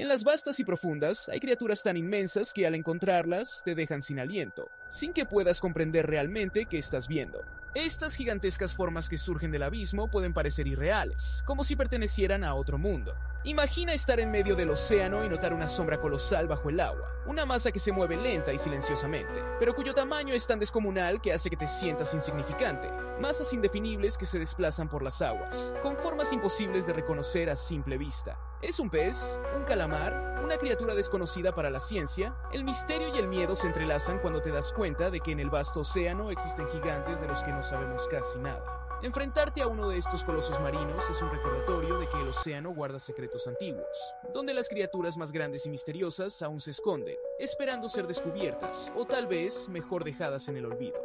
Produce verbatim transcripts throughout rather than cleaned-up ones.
En las vastas y profundas hay criaturas tan inmensas que al encontrarlas te dejan sin aliento, sin que puedas comprender realmente qué estás viendo. Estas gigantescas formas que surgen del abismo pueden parecer irreales, como si pertenecieran a otro mundo. Imagina estar en medio del océano y notar una sombra colosal bajo el agua, una masa que se mueve lenta y silenciosamente, pero cuyo tamaño es tan descomunal que hace que te sientas insignificante. Masas indefinibles que se desplazan por las aguas, con formas imposibles de reconocer a simple vista. ¿Es un pez? ¿Un calamar? ¿Una criatura desconocida para la ciencia? El misterio y el miedo se entrelazan cuando te das cuenta de que en el vasto océano existen gigantes de los que no sabemos casi nada. Enfrentarte a uno de estos colosos marinos es un recordatorio de que el océano guarda secretos antiguos, donde las criaturas más grandes y misteriosas aún se esconden, esperando ser descubiertas, o tal vez mejor dejadas en el olvido.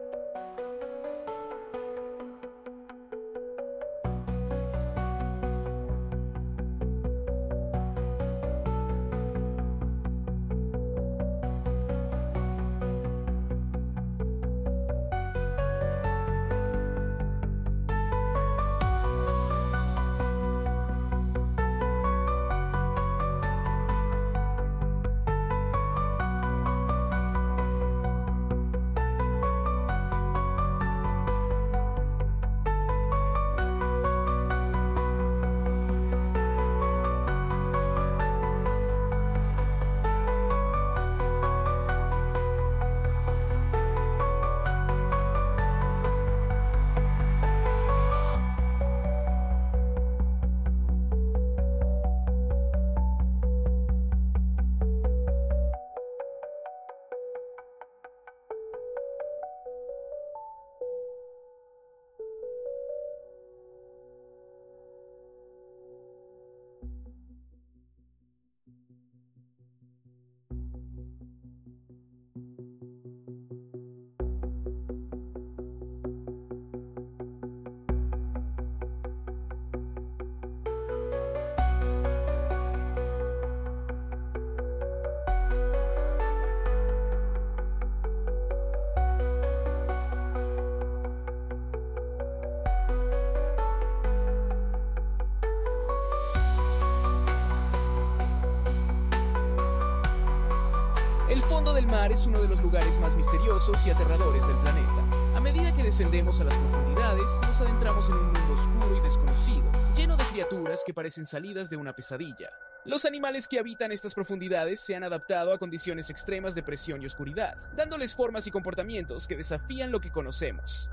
El fondo del mar es uno de los lugares más misteriosos y aterradores del planeta. A medida que descendemos a las profundidades, nos adentramos en un mundo oscuro y desconocido, lleno de criaturas que parecen salidas de una pesadilla. Los animales que habitan estas profundidades se han adaptado a condiciones extremas de presión y oscuridad, dándoles formas y comportamientos que desafían lo que conocemos.